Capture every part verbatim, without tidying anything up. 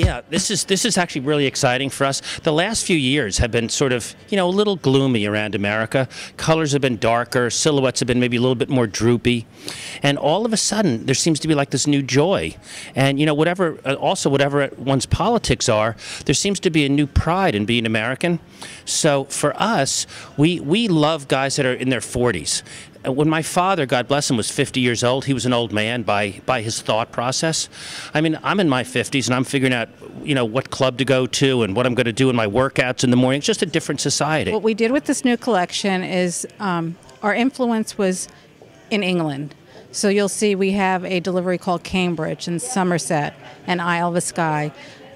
Yeah, this is this is actually really exciting for us. The last few years have been sort of, you know, a little gloomy around America. Colors have been darker, silhouettes have been maybe a little bit more droopy. And all of a sudden, there seems to be like this new joy. And, you know, whatever also whatever one's politics are, there seems to be a new pride in being American. So for us, we we love guys that are in their forties. When my father, God bless him, was fifty years old, he was an old man by by his thought process. I mean, I'm in my fifties and I'm figuring out, you know, what club to go to and what I'm going to do in my workouts in the morning. It's just a different society. What we did with this new collection is um, our influence was in England. So you'll see we have a delivery called Cambridge and Somerset and Isle of Skye.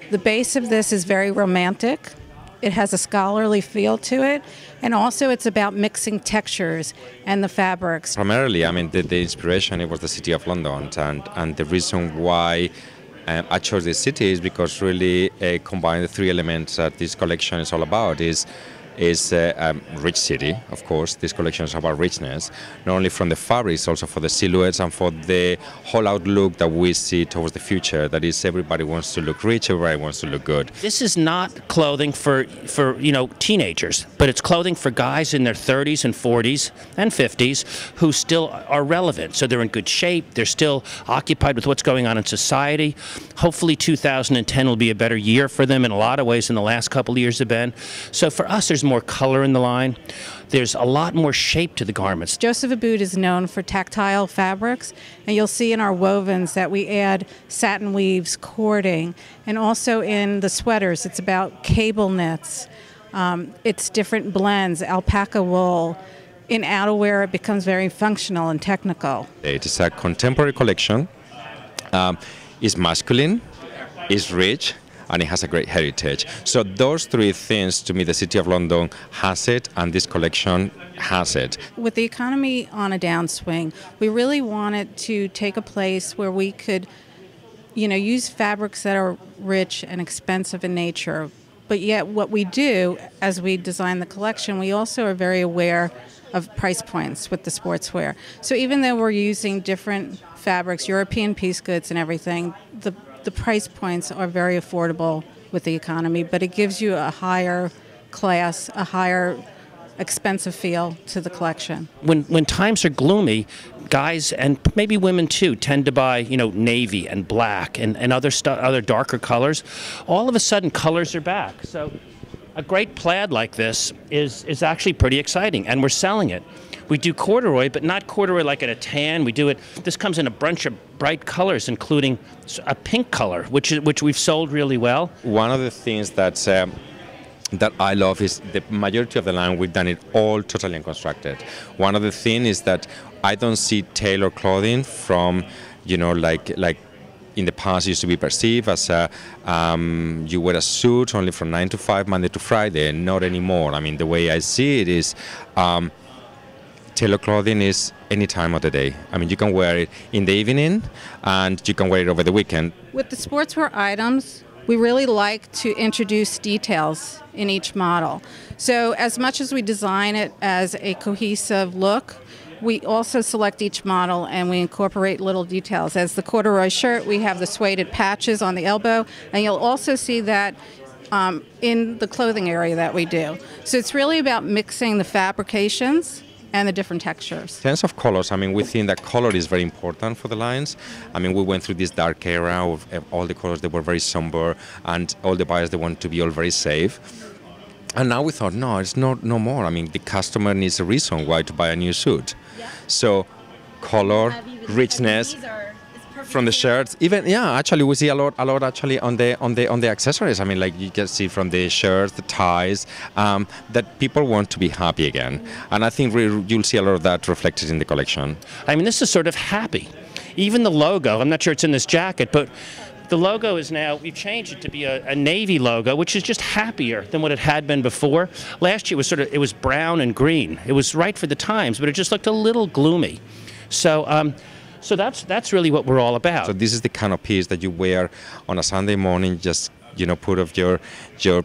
The base of this is very romantic. It has a scholarly feel to it, and also it's about mixing textures and the fabrics. Primarily, I mean, the, the inspiration, it was the city of London, and, and the reason why uh, I chose this city is because really uh, combine the three elements that this collection is all about is is uh, a rich city, of course. This collection is about richness, not only from the fabrics, also for the silhouettes and for the whole outlook that we see towards the future. That is, everybody wants to look rich, everybody wants to look good. This is not clothing for, for you know, teenagers, but it's clothing for guys in their thirties and forties and fifties who still are relevant. So they're in good shape, they're still occupied with what's going on in society. Hopefully two thousand ten will be a better year for them in a lot of ways than the last couple of years have been. So for us, there's more color in the line. There's a lot more shape to the garments. Joseph Abboud is known for tactile fabrics, and you'll see in our wovens that we add satin weaves, cording, and also in the sweaters it's about cable knits. Um, it's different blends, alpaca wool. In outerwear it becomes very functional and technical. It is a contemporary collection. Um, it's masculine, it's rich, and it has a great heritage. So those three things, to me, the City of London has it, and this collection has it. With the economy on a downswing, we really wanted to take a place where we could, you know, use fabrics that are rich and expensive in nature. But yet what we do, as we design the collection, we also are very aware of price points with the sportswear. So even though we're using different fabrics, European piece goods and everything, the The price points are very affordable with the economy, but it gives you a higher class, a higher expensive feel to the collection. When when times are gloomy, guys and maybe women too tend to buy, you know, navy and black and, and other stuff, other darker colors. All of a sudden, colors are back. So a great plaid like this is is actually pretty exciting, and we're selling it. We do corduroy, but not corduroy like in a tan. We do it, this comes in a bunch of bright colors, including a pink color, which is, which we've sold really well. One of the things that's, um, that I love is the majority of the line, we've done it all totally unconstructed. One of the things is that I don't see tailor clothing from, you know, like, like in the past used to be perceived as a, um, you wear a suit only from nine to five, Monday to Friday, not anymore. I mean, the way I see it is, um, tailor clothing is any time of the day. I mean, you can wear it in the evening and you can wear it over the weekend. With the sportswear items, we really like to introduce details in each model. So as much as we design it as a cohesive look, we also select each model and we incorporate little details. As the corduroy shirt, we have the sueded patches on the elbow, and you'll also see that um, in the clothing area that we do. So it's really about mixing the fabrications and the different textures. In terms of colors, I mean, we think that color is very important for the lines. I mean, we went through this dark era of all the colors that were very somber, and all the buyers, they want to be all very safe. And now we thought, no, it's not no more. I mean, the customer needs a reason why to buy a new suit. Yeah. So color, richness, from the shirts, even, yeah, actually we see a lot a lot actually on the on the on the accessories. I mean, like, you can see from the shirts, the ties, um, that people want to be happy again, and I think we, you'll see a lot of that reflected in the collection. I mean, this is sort of happy. Even the logo, I'm not sure it's in this jacket, but the logo is now, we've changed it to be a, a navy logo, which is just happier than what it had been before. Last year was sort of, it was brown and green. It was right for the times, but it just looked a little gloomy. So um So that's that's really what we're all about. So this is the kind of piece that you wear on a Sunday morning, just, you know, put off your your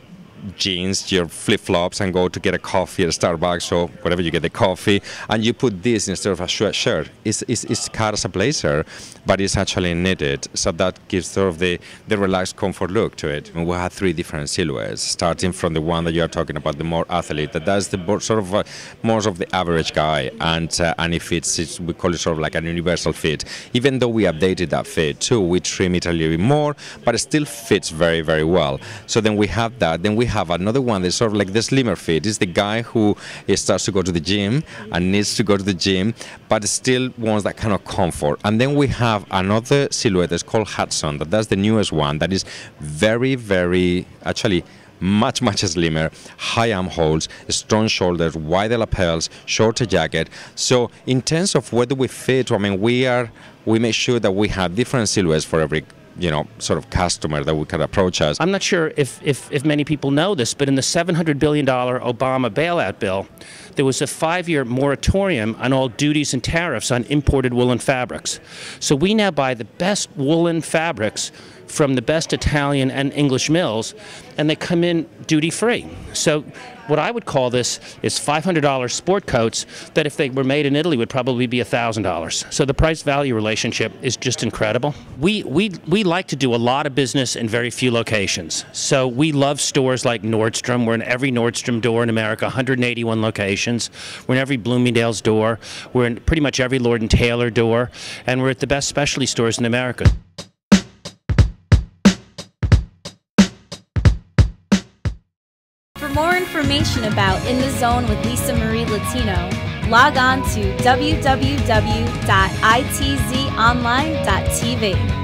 jeans, your flip-flops, and go to get a coffee at a Starbucks or whatever you get the coffee, and you put this instead of a shirt. It's, it's, it's cut as a blazer, but it's actually knitted, so that gives sort of the, the relaxed comfort look to it. And we had three different silhouettes, starting from the one that you are talking about, the more athlete, that that's the sort of uh, more of the average guy, and, uh, and it fits, it's, we call it sort of like an universal fit. Even though we updated that fit too, we trim it a little bit more, but it still fits very, very well. So then we have that, then we have another one that's sort of like the slimmer fit. It's the guy who starts to go to the gym and needs to go to the gym, but still wants that kind of comfort. And then we have another silhouette that's called Hudson, that that's the newest one, that is very, very, actually much, much slimmer, high armholes, strong shoulders, wider lapels, shorter jacket. So in terms of where do we fit, I mean, we are, we make sure that we have different silhouettes for every, you know, sort of customer that we can approach us. I'm not sure if, if, if many people know this, but in the seven hundred billion dollar Obama bailout bill, there was a five year moratorium on all duties and tariffs on imported woolen fabrics. So we now buy the best woolen fabrics from the best Italian and English mills, and they come in duty-free. So what I would call this is five hundred dollar sport coats that if they were made in Italy would probably be a thousand dollars. So the price-value relationship is just incredible. We, we, we like to do a lot of business in very few locations. So we love stores like Nordstrom. We're in every Nordstrom door in America, one hundred eighty-one locations. We're in every Bloomingdale's door. We're in pretty much every Lord and Taylor door. And we're at the best specialty stores in America. For more information about In the Zone with Lisa Marie Latino, log on to w w w dot i t z online dot t v.